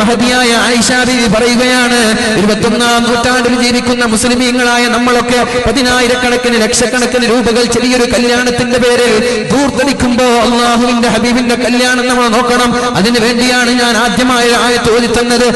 മഹതിയായ ആയിഷ ബീവി പറയുകയാണ്, 21-ാം നൂറ്റാണ്ടിൽ ജീവിക്കുന്ന മുസ്ലിമീങ്ങളായ നമ്മളൊക്കെ പതിനായിരക്കണക്കിന് ലക്ഷക്കണക്കിന് രൂപകൾ ചെറിയൊരു കല്യാണത്തിന്റെ പേരിൽ ദൂർത്തടിക്കുമ്പോ അള്ളാഹുവിന്റെ ഹബീബിന്റെ കല്യാണം നമ്മൾ നോക്കണം. അതിനു വേണ്ടിയാണ് ഞാൻ ആദ്യമായ ആയത്ത് ഓതി തന്നത്.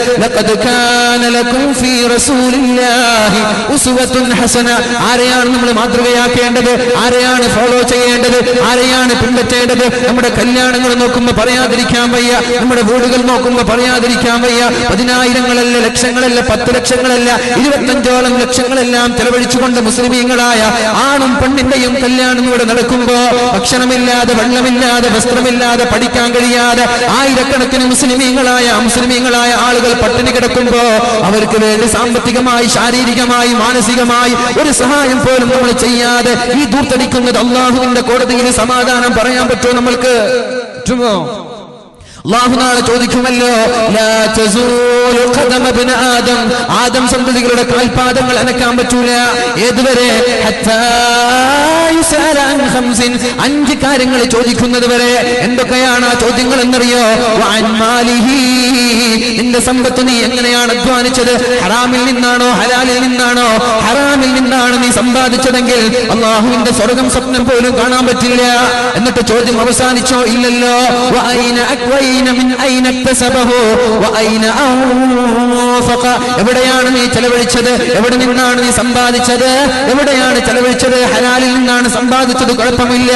ആരെയാണ് നമ്മൾ മാതൃകയാക്കേണ്ടത്, ആരെയാണ് ഫോളോ ചെയ്യേണ്ടത്, ആരെയാണ് പിൻപറ്റേണ്ടത്? നമ്മുടെ കല്യാണങ്ങൾ നോക്കുമ്പോ പറയാതിരിക്കാൻ വയ്യ, നമ്മുടെ വീടുകൾ നോക്കുമ്പോ പറയാതിരിക്കാൻ വയ്യ. പതിനായിരങ്ങളല്ല, ലക്ഷങ്ങളല്ല, 10 ലക്ഷങ്ങളല്ല, 25-ഓളം ലക്ഷങ്ങളെല്ലാം ചെലവഴിച്ചുകൊണ്ട് മുസ്ലിമീങ്ങളായ ആണും പെണ്ണിന്റെയും കല്യാണം ഇവിടെ നടക്കുമ്പോ ഭക്ഷണമില്ലാതെ, വെള്ളമില്ലാതെ, വസ്ത്രമില്ലാതെ, പഠിക്കാൻ കഴിയാതെ ആയിരക്കണക്കിന് മുസ്ലിമീങ്ങളായ ആളുകൾ പട്ടിണി കിടക്കുമ്പോ അവർക്ക് വേണ്ടി സാമ്പത്തികമായി, ശാരീരികമായി, മാനസികമായി ഒരു സഹായം പോലും നമ്മൾ ചെയ്യാതെ ഈ ദൂർത്തടിക്കുന്നത് അള്ളാഹുവിന്റെ കോടതിയിൽ സമാധാനം പറയാൻ പറ്റുമോ? നമ്മൾക്ക് പറ്റുമോ? അല്ലാഹു നാളെ ചോദിക്കുമല്ലോ, ലാ തസൂലു ഖദമ ഇബ്ന ആദം, ആദം സന്തതികളുടെ കാൽപാദങ്ങൾ അനക്കാൻ പറ്റൂല. ഏതുവരെ? ഹത്താ യുസഅല അൻ ഖംസിൻ, 5 കാര്യങ്ങൾ ചോദിക്കുന്നത് വരെ. എന്തൊക്കെയാണ് ആ ചോദ്യങ്ങൾ എന്നറിയോ? വഅൻ മാലിഹി, നിന്റെ സമ്പത്ത് നീ എങ്ങനെയാണ് അധ്വാനിച്ചത്? ഹറാമിൽ നിന്നാണോ ഹലാലിൽ നിന്നാണോ? ഹറാമിൽ നിന്നാണ് നീ സമ്പാദിച്ചതെങ്കിൽ അല്ലാഹുവിന്റെ സ്വർഗ്ഗം സ്വപ്നം പോലും കാണാൻ പറ്റില്ല. എന്നിട്ട് ചോദ്യം അവസാനിച്ചോ? ഇല്ലല്ലോ. വഅൈന അക്വൈ എവിടെയാണ് നീ ചെലവഴിച്ചത്? എവിടെ നിന്നാണ് നീ സമ്പാദിച്ചത്? എവിടെയാണ് ചെലവഴിച്ചത്? ഹലാലിൽ നിന്നാണ് സമ്പാദിച്ചത്, കുഴപ്പമില്ല.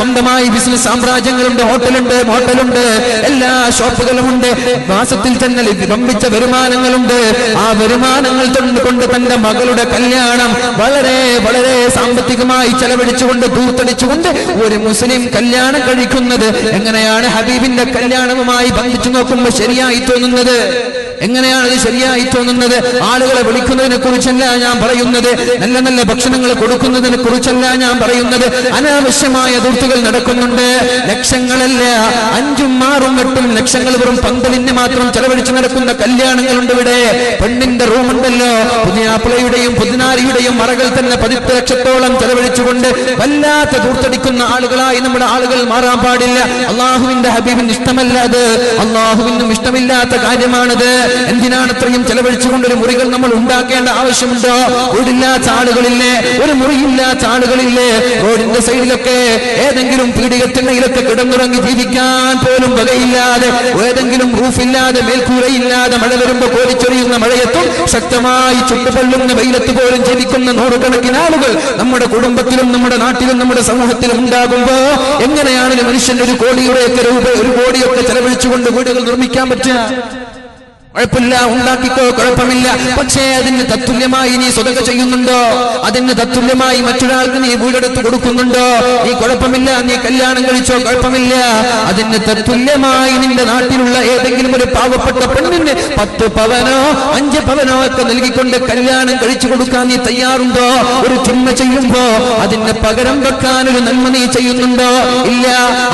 സ്വന്തമായി ബിസിനസ് സാമ്രാജ്യങ്ങളുണ്ട്, ഹോട്ടലുണ്ട്, എല്ലാ ഷോപ്പുകളുമുണ്ട്. മാസത്തിൽ തന്നെ വമ്പിച്ച വരുമാനങ്ങളുണ്ട്. ആ വരുമാനങ്ങൾ കൊണ്ട് തന്റെ മകളുടെ കല്യാണം വളരെ വളരെ സാമ്പത്തികമായി ചെലവഴിച്ചുകൊണ്ട് ദൂർത്തടിച്ചുകൊണ്ട് ഒരു മുസ്ലിം കല്യാണം കഴിക്കുന്നത് എങ്ങനെയാണ് ഹബീബിന്റെ കല്യാണവുമായി ബന്ധിച്ചു നോക്കുമ്പോൾ ശരിയായി തോന്നുന്നത്? എങ്ങനെയാണ് ഇത് ശരിയായി തോന്നുന്നത്? ആളുകളെ വിളിക്കുന്നതിനെ കുറിച്ചല്ല ഞാൻ പറയുന്നത്, നല്ല നല്ല ഭക്ഷണങ്ങൾ കൊടുക്കുന്നതിനെ കുറിച്ചല്ല ഞാൻ പറയുന്നത്. അനാവശ്യമായ ദൂർത്തുകൾ നടക്കുന്നുണ്ട്. ലക്ഷങ്ങളല്ല, 5-8 ലക്ഷങ്ങൾ വെറും പന്തലിന് മാത്രം ചെലവഴിച്ച് നടക്കുന്ന കല്യാണങ്ങളുണ്ട് ഇവിടെ. പെണ്ണിന്റെ റൂമുണ്ടല്ലോ, പുതിയാപ്പിളയുടെയും പുതിനാരിയുടെയും മറകൾ തന്നെ 10 ലക്ഷത്തോളം ചെലവഴിച്ചുകൊണ്ട് വല്ലാത്ത ദൂർത്തടിക്കുന്ന ആളുകളായി നമ്മുടെ ആളുകൾ മാറാൻ പാടില്ല. അള്ളാഹുവിന്റെ ഹബീബിന് ഇഷ്ടമല്ല അത്. അള്ളാഹുവിനും ഇഷ്ടമില്ലാത്ത കാര്യമാണത്. എന്തിനാണ് അത്രയും ചെലവഴിച്ചുകൊണ്ടൊരു മുറികൾ നമ്മൾ ഉണ്ടാക്കേണ്ട ആവശ്യമുണ്ടോ? വീടില്ലാത്ത ആളുകളില്ലേ, ഒരു മുറിയില്ലാത്ത ആളുകളില്ലേ? റോഡിന്റെ സൈഡിലൊക്കെ ഏതെങ്കിലും പീടികത്തിണ്ണയിലൊക്കെ കിടന്നുറങ്ങി ജീവിക്കാൻ പോലും വകയില്ലാതെ, ഏതെങ്കിലും റൂഫില്ലാതെ, മേൽക്കൂരയില്ലാതെ, മഴ വരുമ്പോ കോരിച്ചൊറിയുന്ന മഴയത്തും ശക്തമായി ചുട്ടുപൊള്ളുന്ന വെയിലത്ത് പോലും ജീവിക്കുന്ന നൂറുകണക്കിന് ആളുകൾ നമ്മുടെ കുടുംബത്തിലും നമ്മുടെ നാട്ടിലും നമ്മുടെ സമൂഹത്തിലും ഉണ്ടാകുമ്പോ എങ്ങനെയാണ് ഒരു മനുഷ്യന്റെ ഒരു കോടിയൊക്കെ ചെലവഴിച്ചുകൊണ്ട് വീടുകൾ നിർമ്മിക്കാൻ പറ്റുക? കുഴപ്പമില്ല, ഉണ്ടാക്കിക്കോ, കുഴപ്പമില്ല. പക്ഷേ അതിന് തത്തുല്യമായി നീ സ്വതക ചെയ്യുന്നുണ്ടോ? അതിന് തത്തുല്യമായി മറ്റൊരാൾക്ക് നീ വീടെടുത്ത് കൊടുക്കുന്നുണ്ടോ? നീ കുഴപ്പമില്ല, നീ കല്യാണം കഴിച്ചോ, കുഴപ്പമില്ല. അതിന് തത്തുല്യമായി നിന്റെ നാട്ടിലുള്ള ഏതെങ്കിലും ഒരു പാവപ്പെട്ട പെണ്ണിന് 10 പവനോ 5 പവനോ ഒക്കെ നൽകിക്കൊണ്ട് കല്യാണം കഴിച്ചു കൊടുക്കാൻ നീ തയ്യാറുണ്ടോ? ഒരു തിന്മ ചെയ്യുമ്പോ അതിന് പകരം വെക്കാൻ ഒരു നന്മ നീ ചെയ്യുന്നുണ്ടോ? ഇല്ല.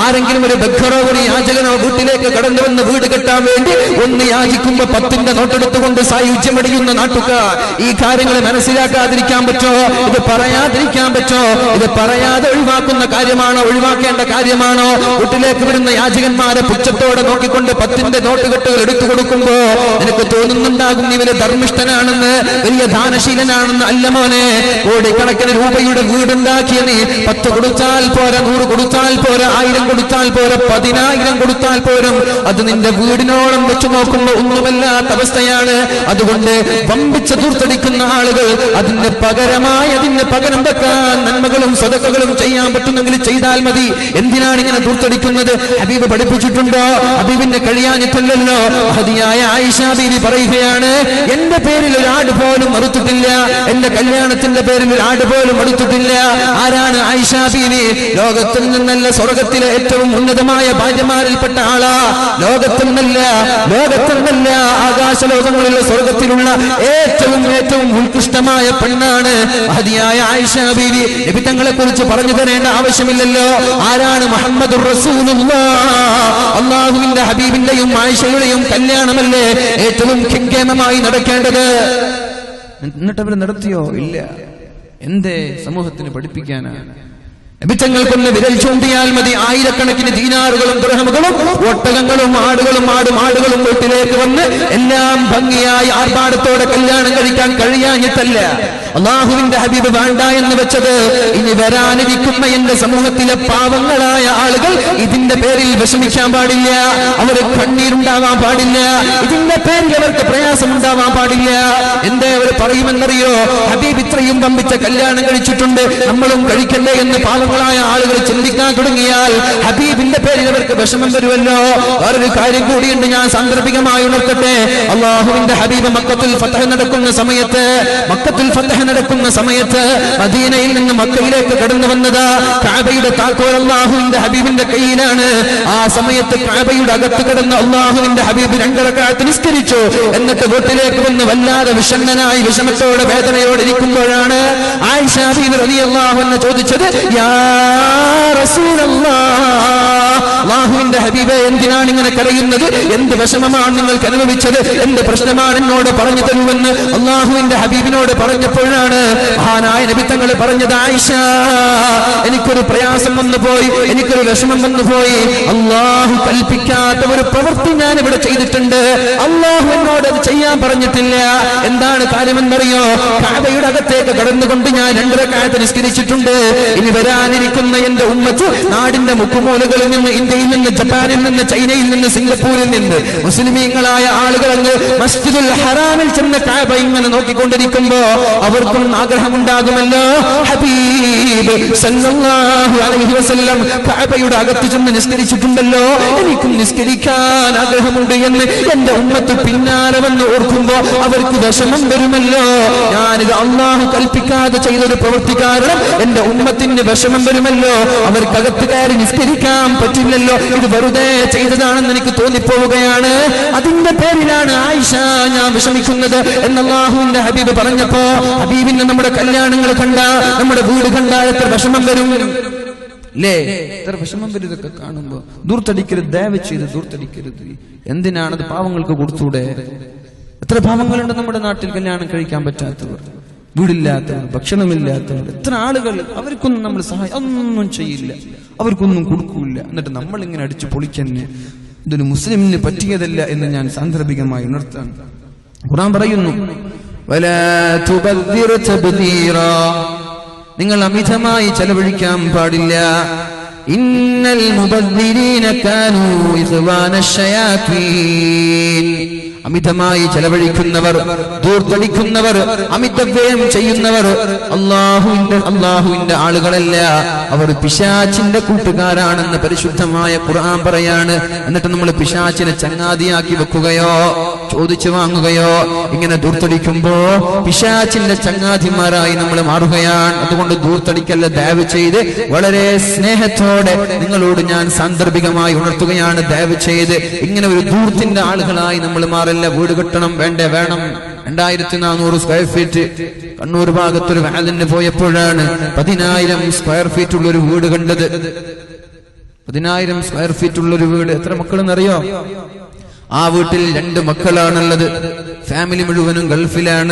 ആരെങ്കിലും ഒരു ബക്കറോ ഒരു യാചകനോ വീട്ടിലേക്ക് കടന്നു വന്ന് വീട് കെട്ടാൻ വേണ്ടി ഒന്ന് യാചിക്കുമ്പോ 10ന്റെ നോട്ടെടുത്തുകൊണ്ട് സായുജ്യമടിയുന്ന നാട്ടുകാർ ഈ കാര്യങ്ങളെ മനസ്സിലാക്കാതിരിക്കാൻ പറ്റോ? ഇത് പറയാതിരിക്കാൻ പറ്റോ? ഇത് പറയാതെ ഒഴിവാക്കുന്ന കാര്യമാണോ? ഒഴിവാക്കേണ്ട കാര്യമാണോ? വീട്ടിലേക്ക് വിടുന്ന യാചകന്മാരെ പുച്ഛത്തോടെ നോക്കിക്കൊണ്ട് 10ന്റെ നോട്ടുകെട്ടുകൾ എടുത്തു കൊടുക്കുമ്പോ എനിക്ക് തോന്നുന്നുണ്ടാകും നീ വലിയ ധർമ്മിഷ്ഠനാണെന്ന്, വലിയ ദാനശീലനാണെന്ന്. അല്ല മോനെ, കോടിക്കണക്കിന് രൂപയുടെ വീടുണ്ടാക്കിയ നീ 10 കൊടുത്താൽ പോരാ, 100 കൊടുത്താൽ പോരാ, 1000 കൊടുത്താൽ പോരാ, 10000 കൊടുത്താൽ പോരും. അത് നിന്റെ വീടിനോളം വെച്ച് നോക്കുമ്പോ ഒന്നുമല്ലാത്ത അവസ്ഥയാണ്. അതുകൊണ്ട് വമ്പിച്ച ദൂർത്തടിക്കുന്ന ആളുകൾ അതിന്റെ പകരമായി അതിന്റെ പകരം വെക്കാൻ നന്മകളും സദഖകളും ചെയ്യാൻ പറ്റുന്നെങ്കിൽ ചെയ്താൽ മതി. എന്തിനാണ് ഇങ്ങനെ ദൂർത്തടിക്കുന്നത്? ഹബീബ് പഠിപ്പിച്ചിട്ടുണ്ടോ? ഹബീബിന്റെ കഴിയാഞ്ഞിട്ടല്ലോ. ഹദിയായ ആയിഷ ബീവി പറയുകയാണ്, എന്റെ പേരിൽ ഒരാട് പോലും മറുത്തിട്ടില്ല, എന്റെ കല്യാണത്തിന്റെ പേരിൽ ഒരാട് പോലും മറുത്തിട്ടില്ല. ആരാണ് ആയിഷ ബീവി? ലോകത്തിൽ നിന്നല്ല, സ്വർഗത്തിലെ ഏറ്റവും ഉന്നതമായ ഭാര്യമാരിൽപ്പെട്ട ആളാ. ലോകത്തിൽ നിന്നല്ല ആകാശ ലോകങ്ങളിലെ സ്വർഗത്തിലുള്ള ഏറ്റവും ഉത്കൃഷ്ടമായ പെണ്ണാണ് മഹതിയായ ആയിഷ ബീവി. നബി തങ്ങളെ കുറിച്ച് പറഞ്ഞു തരേണ്ട ആവശ്യമില്ലല്ലോ. ആരാണ് മുഹമ്മദുർ റസൂലുള്ളാഹ്? അല്ലാഹുവിന്റെ ഹബീബിന്റെയും ആയിഷയുടെയും കല്യാണമല്ലേ ഏറ്റവും ഖിങ്കേമമായി നടക്കേണ്ടത്. എന്നിട്ടവര് നടത്തിയോ? ഇല്ല. എന്തേ? സമൂഹത്തിന് പഠിപ്പിക്കാനാണ്. Bittangal konne viral chundiyaal madi aayirakkanakine dinarukalum dirhamkalum ottalangalum aadukalum aadukalum vettilekku vannu ellam bhangiyayi aarbadathoda kalyanam kalikkan kaliyanithalla Allahuvinte Habibu vaanda ennu vechathu ini veranirikkunna ende samuhathile paavangalaya aalukal idinte peril vishamikkan paadilla avaru kannir undavan paadilla idinte peril avarku prayasam undavan paadilla ende avaru parayumenariyo Habibu ithrayum vambicha kalyanam kalichittunde nammalum kalikkalle ennu Algorithm Chindika Kudangial, Habib in the period of Vasham Veruello, or the Kairi Kudi and Dinas under Bigamayan of the day, Allah who in the Habib Makatul Fatahana Kuna Samayate, Makatul Fatahana Kuna Samayate, Adina in the Makavila Kadanavanda, Kabi the Tako Allah who in the Habib in the Kainan, Samayat Kabi Dagatakan Allah who in the Habib in Angarakat and Skiricho, and the Kabotilek in the Valla, the Vishamana, Vishamato, the Batanayo, the Kumbarana, I shall be the Allah and the Jodicha. Ya Rasulullah, Allahu in the Habibe and Dinaning and a Karayan, in the Vesamaman and Kanavich, in the Prasnaman and Noda Paranjatan, Allahu in the Habibin or the Paranjapurana, Hana and Abitangal Paranjadaisha, and he could pray someone the boy, and he could Vesaman the boy, Allah who Kalpika, the poverty man, ever to the tender, Allah who know that Chaya Paranjatilla, and then Kariman Mario, Kaba Yudaka take the Karandakundia and under a cat and Skirichitunda. Nikuna in the Umatu, not in the Mukumologal in the Indian, the Japan, in the China, in the Singapore, in the Muslim, Alaya, Algaranga, Masjidul Haram, and Chimna Kaba, and Okikunda Kumbo, our Kun Agarhamunda, Habib, Sallallahu Alaihi Wasallam, Kaba Yudagatism, and Skirichitundalo, and Nikuliskirika, Agarhamundayan, and the Umatu Pina, and the Urkumbo, our Kudashamam, the Rumelo, and Allah, Kalpika, the Chayla, the Protikara, and the Umatin. Vashamamello, our Kagatakar in Spiricam, Patilello, the Barude, Chadan, and Nikutoni Pogayana, I think the Perilana, Aisha, Vishamikunada, and Allah, who in the Habib Paranapo, Habib in the number of Kalyan and Lakanda, number of Budakanda, the Vashamamberum. Lay, the Vashamamber is the Kakanumbo, Durtadikir Davichi, the Durtadikiri, and then another Pavangal Kuburtu day. The Pavangal and the number of Natilkan and Karikambatatur. Budilat, Bakshanamilat, Tradagal, Averkun number Sahai, Unchail, Averkun Kurkula, not a number in a Chipolican, the Muslim Patia in the Sandra Bigama, Northern. Kurambarayun, Vela Tubadira Tabadira, Ningalamitama, Chalabricam, Pardilla, Innal Mubadirina Kanu, Isavana Shayatwin. Amitamayi Chalavarikunavar, Durtalikunavar, Amitavem Chayunavar, Allahu in the Alagarella, our Pishach in the Kutagaran and the Parishutamaya, Puram Parayana, and the Tanamala Pishach and Chanadi Akiva Kugayo, Chodichavangayo, in a Durtalikumbo, Pishach in the Changati Mara in Amalamarhayan, the one to Durtalikala Davichede, Valere Snehatode, Ningaludan, Sandar Bigama, Unatugayan, Davichede, in a Durt in the Alakala in Amalamar. Budatanam, Venda Vanam, and I retina or square feet, Kanurbaga to Valen for a Puran, Padinaidam square feet to Luri Wood, Padinaidam square feet to Luri Wood, Etramakalan, Avutil and the Makalan, family Muduvan and Gulfilan,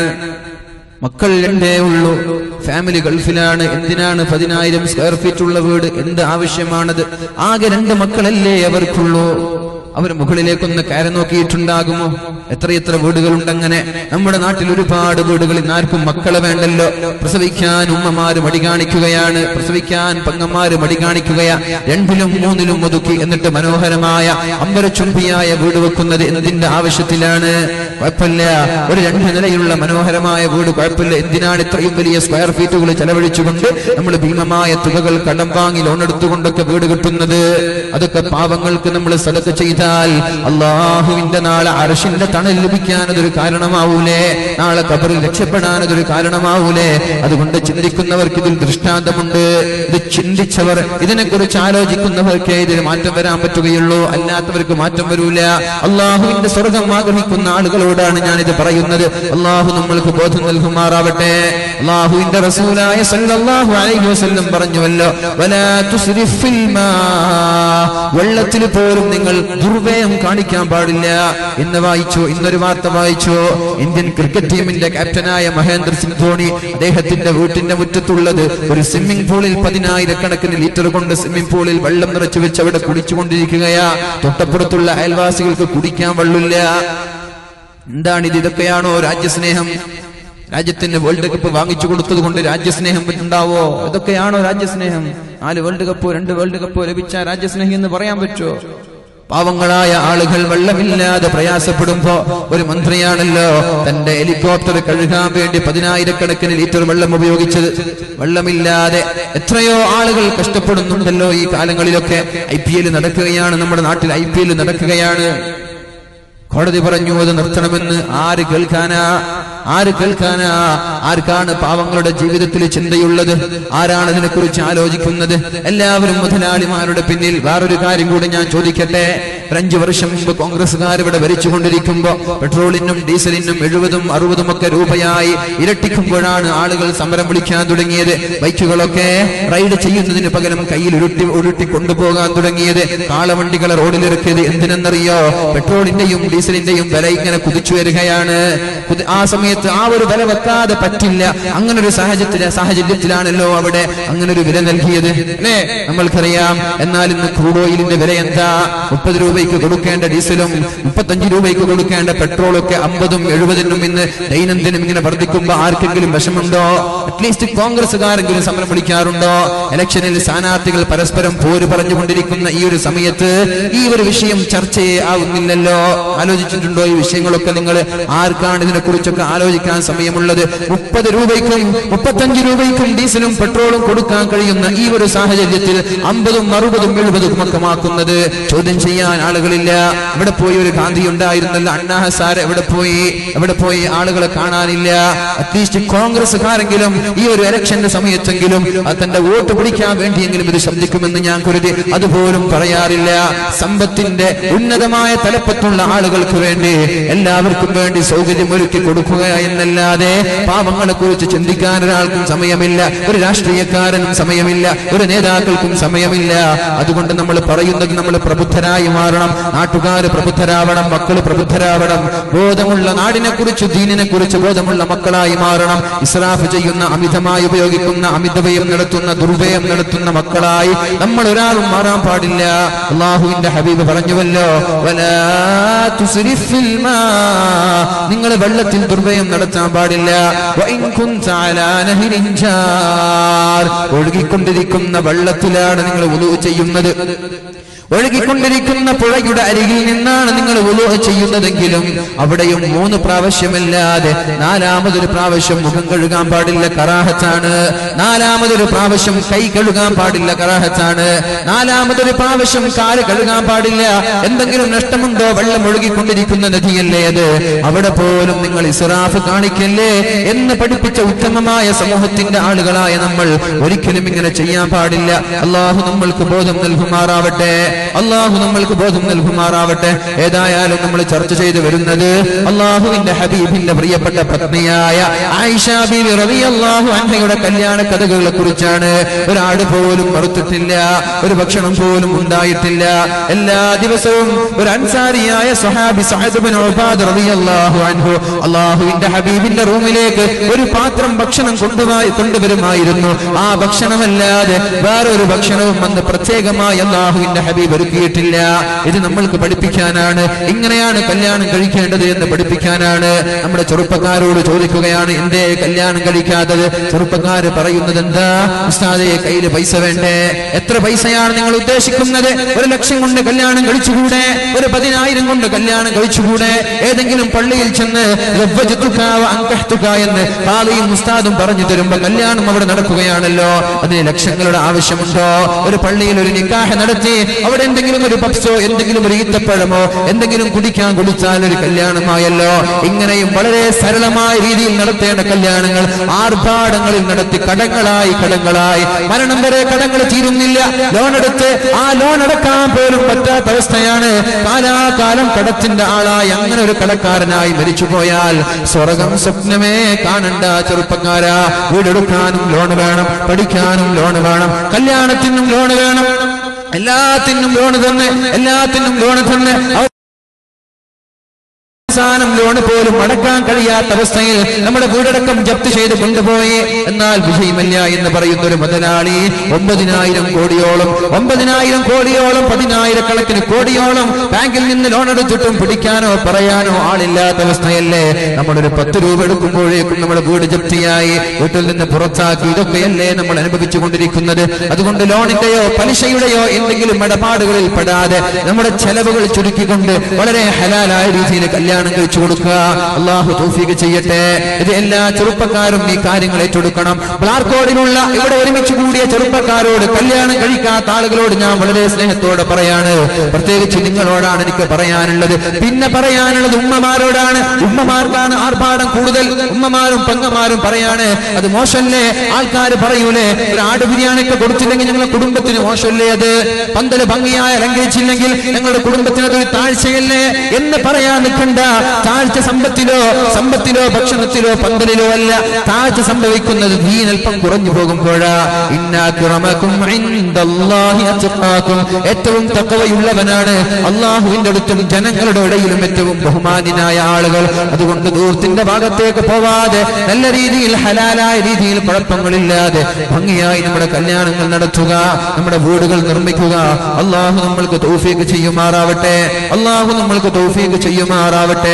Makal and Deulu, family Gulfilan, Indiana, Padinaidam square feet to Lavud, in the Avishamana, Agar and the Makalale ever Kulo. Our Mukulekun, the Karanoki, Tundagumo, Etratra, Buddhagal, Dangane, Amber Natilupar, Buddhagal, Narku, Makalavandalo, Prasavikan, Umamar, Madigani Kugayan, Prasavikan, Pangamar, Madigani Kugaya, Yenpilum, Munilumuduki, and the Tamano Haramaya, Amber Chumpia, Buddhakunda, Indin, the Avashatilane, Wapalea, very Yanpilla, Mano Haramaya, Buddhakapilla, Indina, 3 billion square feet to the Celebrity Chubunde, Amber Bimamaya, Tugal, Kadambang, in honor to Kundaka, Buddhakunda, other Kapavangal, Kanamala, Sadaka. Allah who in the Nala Arashin the Tanel Lubikan, the Rikarana Maule, Nala Kaparil, the Chepadan, the Rikarana Maule, the Gunda Chindikunavar Kidil Krishna, the Munde, the Chindichavar, isn't a Kurachalo, Jikunavar K, the Matavaramba to Yellow, and Natavarkumata Marula, Allah who in the Soraka he could not go down and the Parayunad, Allah who the Mulkabot and Humaravate, Allah who in the Rasula, Sallallahu Alaihi Wasallam Paranjuelo, Vela to Siri Filma, Vela Tilipur Ningal. Ruveum Kanikam Bardilia, in the Vaicho, in the Rivata Vaicho, Indian cricket team in the Captainaya Mahendra Singh Dhoni, they had in the root in the Vutula, the swimming pool in Padina, the Kanakan liter on the swimming pool in Balam Rachavicha, Kudichundi Kaya, Totapurtula, Elvasil Kudikam Valula, Dani the Piano, Rajasneham. Rajatin World Cup Vangichukundu Rajasneham Pitundavo, the Kayano Rajasneham, Ali World Cup and the World Cup, Revicha Rajasneh in the Variambicho. Pavangalaya, Alakal Valavilla, the Prayasa Pudumpo, or Montreal and Law, and the helicopter, the Kalikabe, the Padina, the Kanakan, Litter, Valamovic, Valamilla, the Trayo, Alakal, Kastapur, Nundalo, Kalangalioke, IPL in the Nakayan, and number not IPL in the Nakayan. Kodadiparan Yuva, the Northanaman, Ari Kalkana. Arkana, Arkana, Pavangoda, Jivitilich and the Yulad, Arana and the Kurchalo, Jikunda, Elav, Mutanali, Marada Pinil, Varukari, Gudana, Chodikate, Ranjavarsham, the Congress, but a very Chundarikumba, petroleum, dieselinum, Eduvadum, Aruvadamaka, Rupayai, Iratikumbaran, Article, Samarabulikan, Durangi, Baichivaloke, Ride Chayus in the Paganam Kail, Uruti Kundaboga, Durangi, Kalavandikala, Odilaki, the Indanario, petroleum, diesel in the Umbarak and Kudichu Erikayan, could ask me. Our Velavata, the Patilla, I'm going to Sahaj Sahajilan and low over there, I'm going to do Vilan here, Amal Karyam, and I in the Kuro in the Verenta, Upadruve Kurukanda, Isilum, Patanjiruve Kurukanda, Petroloka, Ambadum, Eruvadanum in the Inan Dinamina, Partikumba, Article in Bashamando, at least the Congress Agar and Samarapurikarunda, election in the Sanatical Parasperum, Puripanjundikuna, Uri Samayat, Ever Vishim Church, Avnillo, Alojitundo, Vishingalokalinga, Arkan in the Kuruchaka. Samayamula, Upadubekum, Upatanjirubekum, Dieselum, Patrol, Kurukankari, and the Ever Sahajatil, Ambadum Maruba, the Middle of the Makamakunda, Chodensia, and Alagalilla, Vedapoy, Kandi, and died in the Landa Hasar, Vedapoi, Alagalakana, Ilia, at least the Congress of Karangilum, your election, the Samayatangilum, and the vote of Brika went in with the Shamdikum and the Yankuriti, Adapurum, Parayarilla, Sambatinde, Unadamaya, Telepatula, Alagal Kurende, and Lavar Kuberndi, Sogi, in the Lade, Pavana Kuruch, Chandikar, Alkum Samayamilla, Rashtriakar and Samayamilla, or an Edakal Kum Samayamilla, Adukunda Namala Parayun, the Namala Prabutara, Yamaram, Artukar, Prabutara, Bakula Prabutara, Bodamulla, Nadina Kuruchudin and Kurucha, the Mulla Makala, Yamaram, Israfaja Yuna, Amitama, Yogikuna, Amitaway of Naratuna, Durve of Naratuna Makalai, Namara, Maram Padilla, Allah in the Habib of Ranjavilla, Vela to Sirifilma, Ningala Vella Tilburve. Naratan Badilla, Inkun Thailand, Hirinjar, Urikundikun, the Balatula, and Lucha Yumad. Urikundikun, the Puraguda, Arigin, and Lucha Yumad and Gilum, Abadayum, Mona Pravasham and Lade, Narama the Pravasham, Mukankarugam Badilla Karahatana, Narama the Pravasham, Kaikalugam Badilla Karahatana, Narama the Pravasham, Karakalugam Badilla, and the Gilum Nastamunda, Balamurikundikun, and the Tiel, Abadapur, Ningal Kale, in the Padipita Utamaya, Samohatin, the Alagala, and Amal, Urikilming and a Chaya Padilla, Allah Hunamal Kubodam del Humaravate, Allah Hunamal Kubodam del Humaravate, Edaya, Lumal Church, the Verunade, Allah who in the Habib in the Briapata Patnaya, Aisha, Bibi Ravi, Allah, who I'm thinking of Kalyana Katagula Kurchane, Radapol, Marutilla, Reduction of Pol, Mundayatilla, Ella Divasum, Ransaria, Sahabi, Sahazab, and Rabad, Ravi, Allah, who Allah. The Habib in the room, very patram Bakshan and Kundava, Kundavima, Bakshanam and Lad, Baru Bakshanam and the Prategama, Yallahu in the Habib, Rukitilla, is in the Mulkapadipikan, Ingana, Kalyan, Karikanda, the Padipikan, Amra Churupakaru, Chorikoyan, Inde, Kalyan, Karikada, Churupakar, Parayunanda, Stade, Kaida Paisavende, Etra Paisayan, Naluteshikunade, for election on the Kalyan and Karichude, for a Padina, and on the Kalyan and Karichude, Edinkin and Pali, and Kahtukayan, Pali, Mustadum, Paranjiturum, Bakalian, Mavana Kuyanello, and the election of Avishamundo, Repali, Lurinika, and Arati, our ending in the Repapso, ending in the Paramo, ending in Kudikan, Guditan, Kalyan, Mayello, Ingana, Pare, Saralama, Ridi, Narate, Kalyan, Arpad, and Narati, Katakalai, Katakalai, Maranamere, Katakatirumilia, Lonate, Alon, Kamper, Pata, Parastayane, Pala, Kalam, Katatin, the Ala, Yangan, Katakarana, Verichukoyal. Soragam Sapname, Kananda, Churupakara, Vidukanum, Lonavanam, Padikanum, Lonavanam, Kalyanatinum, Lonavanam. Elatin Lord Paul, Madakan Kalia, Tavasai, number good at a come Japti Shade Bundaboy, and I'll be Melia in the Parayutu Madanari, Umbadina, Codiolum, Umbadina, Codiolum, Padina, collected Codiolum, Banking in the honor of Jutum, Puticano, Parayano, Alila, Tavasai, number Paturu, Kupuri, number good Japti, Util in the Porta, Kudopele, number Nabuchi Kunda, Adundalonikayo, Panishayo, Indigo, Madapadu, Padade, number Chelabal Churikunda, what a halal I Churuka, Allah, who figure Chayate, the Ella, Churupakar, Nikarin, Letukanam, Blarkodinula, whatever Michudia, Churupakaro, the Kalyan, Karika, Talagodina, Malades, Neto, Parayana, Parthe, Chindingaroda, Nika Parayan, Pinna Parayan, Umamarodan, Umamarkan, Arpad, Kudel, Umamar, Pangamar, Parayane, the Moshale, Alkar Parayune, the Art of Vidianic, Kurchilanga, Kurumbatin, Moshale, Pandale Bangia, Language Chilangil, and Kurumbatin, Tal Chile, in the Parayan. Taj Sambatilo, Sambatilo, Bachanatilo, Pandalilo, Taj Sambavikun, the Vinal Pakuran Pogompora, Inna Kuramakum, Indallah, Yatakum, Eterum Takawa, Yulavanade, Allah, who ended to Janakaloda, Yulmetum, Bohumadina, Alagal, the one to go to the Bagate, Pavade, Elaridi, Halala, Ridil, Parapamalilla, Pangia, Namakalian, Nanatuga, Namadavugal, Nurmikuga, Allah, who Malkatufi, Kachi Yamaravate, Allah, who Malkatufi, Kachi Yamaravate.